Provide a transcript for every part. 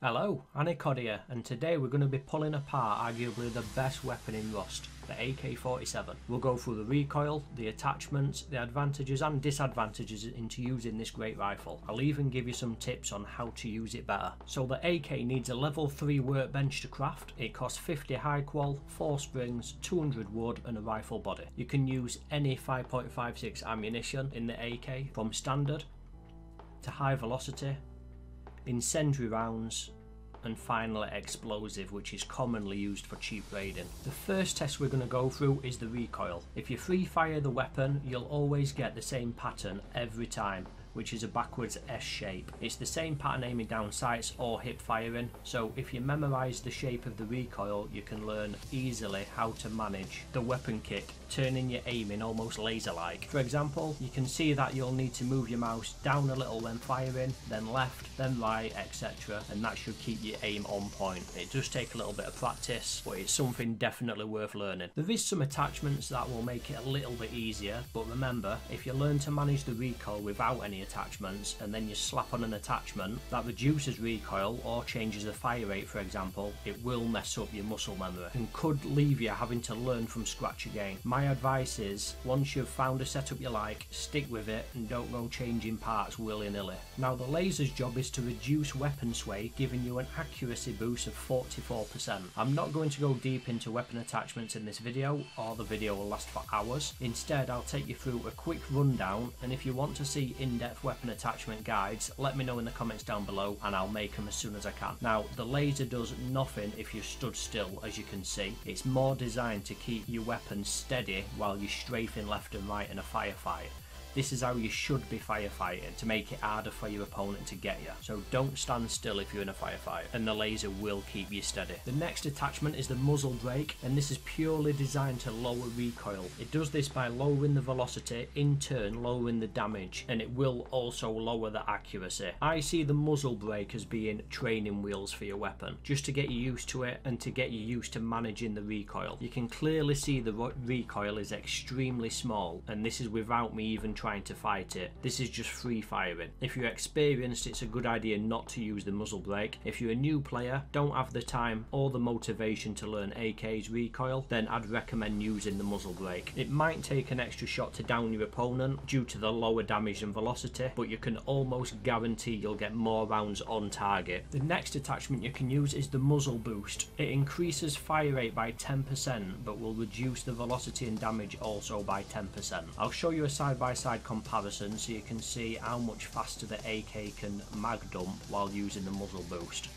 Hello, AniCod here, and today we're going to be pulling apart arguably the best weapon in Rust, the AK-47. We'll go through the recoil, the attachments, the advantages and disadvantages into using this great rifle. I'll even give you some tips on how to use it better. So the AK needs a level 3 workbench to craft. It costs 50 high qual, 4 springs, 200 wood and a rifle body. You can use any 5.56 ammunition in the AK, from standard to high velocity, incendiary rounds, and finally explosive, which is commonly used for cheap raiding. The first test we're going to go through is the recoil. If you free fire the weapon, you'll always get the same pattern every time, which is a backwards S shape. It's the same pattern aiming down sights or hip firing, so if you memorise the shape of the recoil, you can learn easily how to manage the weapon kick, turning your aiming almost laser-like. For example, you can see that you'll need to move your mouse down a little when firing, then left, then right, etc, and that should keep your aim on point. It does take a little bit of practice, but it's something definitely worth learning. There is some attachments that will make it a little bit easier, but remember, if you learn to manage the recoil without any attachments and then you slap on an attachment that reduces recoil or changes the fire rate, for example, it will mess up your muscle memory and could leave you having to learn from scratch again. My advice is, once you've found a setup you like, stick with it and don't go changing parts willy-nilly. Now the laser's job is to reduce weapon sway, giving you an accuracy boost of 44%. I'm not going to go deep into weapon attachments in this video, or the video will last for hours. Instead, I'll take you through a quick rundown, and if you want to see in-depth weapon attachment guides, let me know in the comments down below and I'll make them as soon as I can. Now the laser does nothing if you stood still, as you can see. It's more designed to keep your weapon steady while you're strafing left and right in a firefight. This is how you should be firefighting, to make it harder for your opponent to get you. So don't stand still if you're in a firefight, and the laser will keep you steady. The next attachment is the muzzle brake, and this is purely designed to lower recoil. It does this by lowering the velocity, in turn lowering the damage, and it will also lower the accuracy. I see the muzzle brake as being training wheels for your weapon, just to get you used to it and to get you used to managing the recoil. You can clearly see the recoil is extremely small, and this is without me even trying to fight it. This is just free firing. If you're experienced, it's a good idea not to use the muzzle brake. If you're a new player, don't have the time or the motivation to learn AK's recoil, then I'd recommend using the muzzle brake. It might take an extra shot to down your opponent due to the lower damage and velocity, but you can almost guarantee you'll get more rounds on target. The next attachment you can use is the muzzle boost. It increases fire rate by 10%, but will reduce the velocity and damage also by 10%. I'll show you a side-by-side comparison so you can see how much faster the AK can mag dump while using the muzzle boost.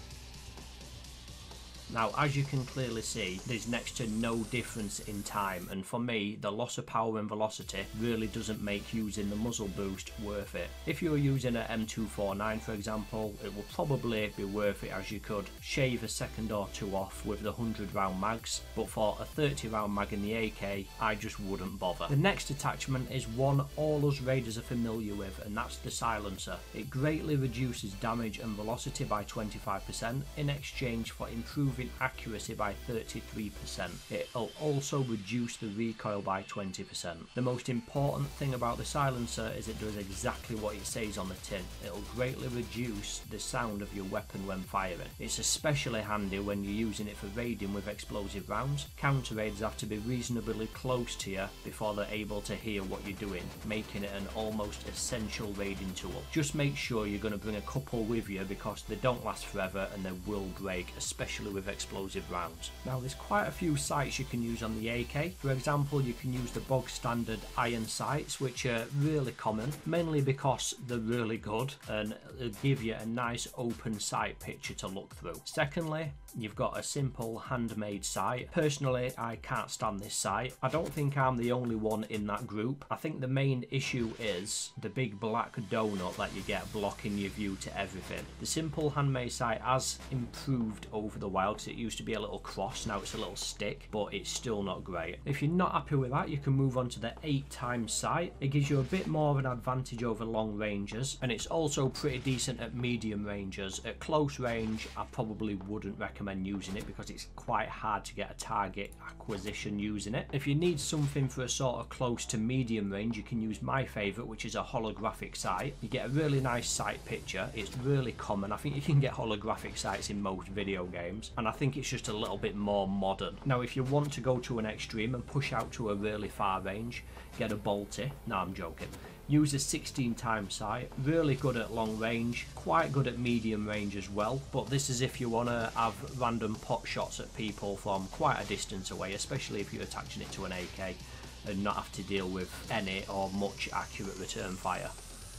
Now, as you can clearly see, there's next to no difference in time, and for me, the loss of power and velocity really doesn't make using the muzzle boost worth it. If you were using an M249, for example, it will probably be worth it, as you could shave a second or two off with the 100 round mags, but for a 30 round mag in the AK, I just wouldn't bother. The next attachment is one all us raiders are familiar with, and that's the silencer. It greatly reduces damage and velocity by 25% in exchange for improving accuracy by 33%. It'll also reduce the recoil by 20%. The most important thing about the silencer is it does exactly what it says on the tin. It'll greatly reduce the sound of your weapon when firing. It's especially handy when you're using it for raiding with explosive rounds. Counter raiders have to be reasonably close to you before they're able to hear what you're doing, making it an almost essential raiding tool. Just make sure you're going to bring a couple with you, because they don't last forever and they will break, especially with explosive rounds. Now there's quite a few sights you can use on the AK. For example, you can use the bog standard iron sights, which are really common, mainly because they're really good and give you a nice open sight picture to look through. Secondly, you've got a simple handmade sight. Personally, I can't stand this sight. I don't think I'm the only one in that group. I think the main issue is the big black donut that you get blocking your view to everything. The simple handmade sight has improved over the while box. It used to be a little cross, now it's a little stick, but it's still not great. If you're not happy with that, you can move on to the 8x sight. It gives you a bit more of an advantage over long ranges, and it's also pretty decent at medium ranges. At close range, I probably wouldn't recommend using it because it's quite hard to get a target acquisition using it. If you need something for a sort of close to medium range, you can use my favorite, which is a holographic sight. You get a really nice sight picture. It's really common. I think you can get holographic sights in most video games, and I think it's just a little bit more modern. Now, if you want to go to an extreme and push out to a really far range, get a bolty. No, I'm joking. Use a 16x sight, really good at long range, quite good at medium range as well, but this is if you want to have random pot shots at people from quite a distance away, especially if you're attaching it to an AK and not have to deal with any or much accurate return fire.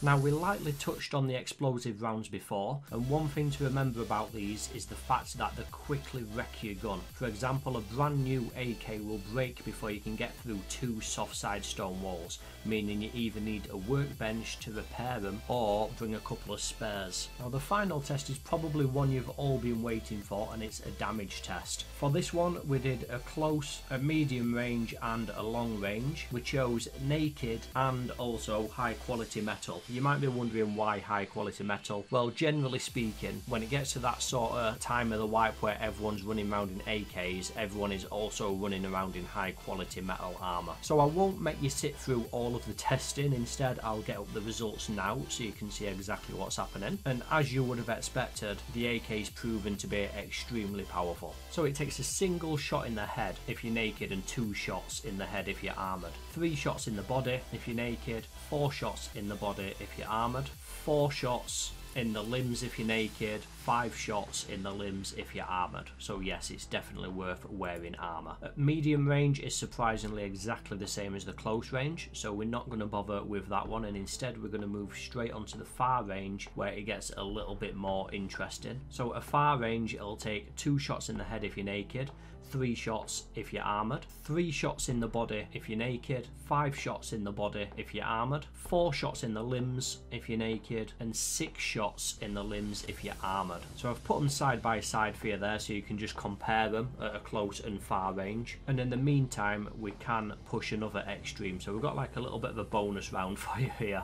Now, we lightly touched on the explosive rounds before, and one thing to remember about these is the fact that they quickly wreck your gun. For example, a brand new AK will break before you can get through two soft side stone walls, meaning you either need a workbench to repair them or bring a couple of spares. Now, the final test is probably one you've all been waiting for, and it's a damage test. For this one, we did a close, a medium range and a long range. We chose naked and also high quality metal. You might be wondering why high quality metal. Well, generally speaking, when it gets to that sort of time of the wipe where everyone's running around in AKs, everyone is also running around in high quality metal armor. So I won't make you sit through all of the testing. Instead, I'll get up the results now so you can see exactly what's happening. And as you would have expected, the AK's proven to be extremely powerful. So it takes a single shot in the head if you're naked and 2 shots in the head if you're armored, 3 shots in the body if you're naked, 4 shots in the body if you're armoured, 4 shots in the limbs if you're naked, 5 shots in the limbs if you're armoured. So yes, it's definitely worth wearing armour. At medium range is surprisingly exactly the same as the close range, so we're not going to bother with that one, and instead we're going to move straight onto the far range where it gets a little bit more interesting. So at far range, it'll take 2 shots in the head if you're naked, 3 shots if you're armoured, 3 shots in the body if you're naked, 5 shots in the body if you're armoured, 4 shots in the limbs if you're naked, and 6 shots in the limbs if you're armoured. So I've put them side by side for you there so you can just compare them at a close and far range. And in the meantime, we can push another extreme. So we've got like a little bit of a bonus round for you here.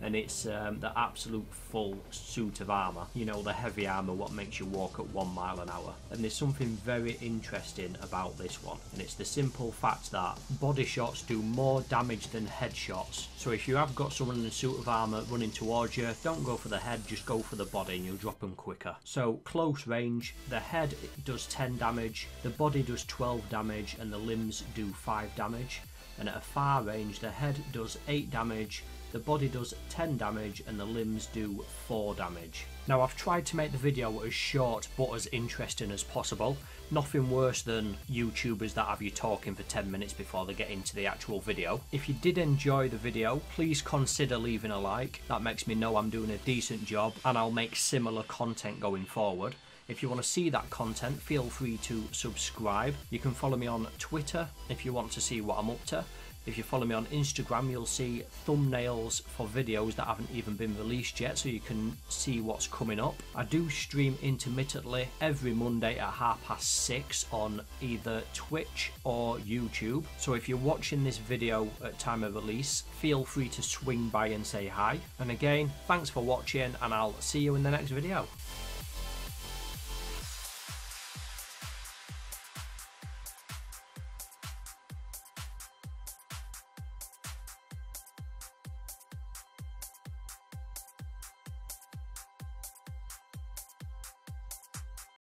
And it's the absolute full suit of armour. You know, the heavy armour, what makes you walk at 1 mile an hour. And there's something very interesting about this one, and it's the simple fact that body shots do more damage than headshots. So if you have got someone in a suit of armour running towards you, don't go for the head, just go for the body and you'll drop them quicker. So close range, the head does 10 damage, the body does 12 damage, and the limbs do 5 damage. And at a far range, the head does 8 damage, the body does 10 damage, and the limbs do 4 damage. Now, I've tried to make the video as short but as interesting as possible. Nothing worse than YouTubers that have you talking for 10 minutes before they get into the actual video. If you did enjoy the video, please consider leaving a like. That makes me know I'm doing a decent job, and I'll make similar content going forward. If you want to see that content, feel free to subscribe. You can follow me on Twitter if you want to see what I'm up to. If you follow me on Instagram, you'll see thumbnails for videos that haven't even been released yet, so you can see what's coming up. I do stream intermittently every Monday at 6:30 on either Twitch or YouTube. So if you're watching this video at time of release, feel free to swing by and say hi. And again, thanks for watching, and I'll see you in the next video.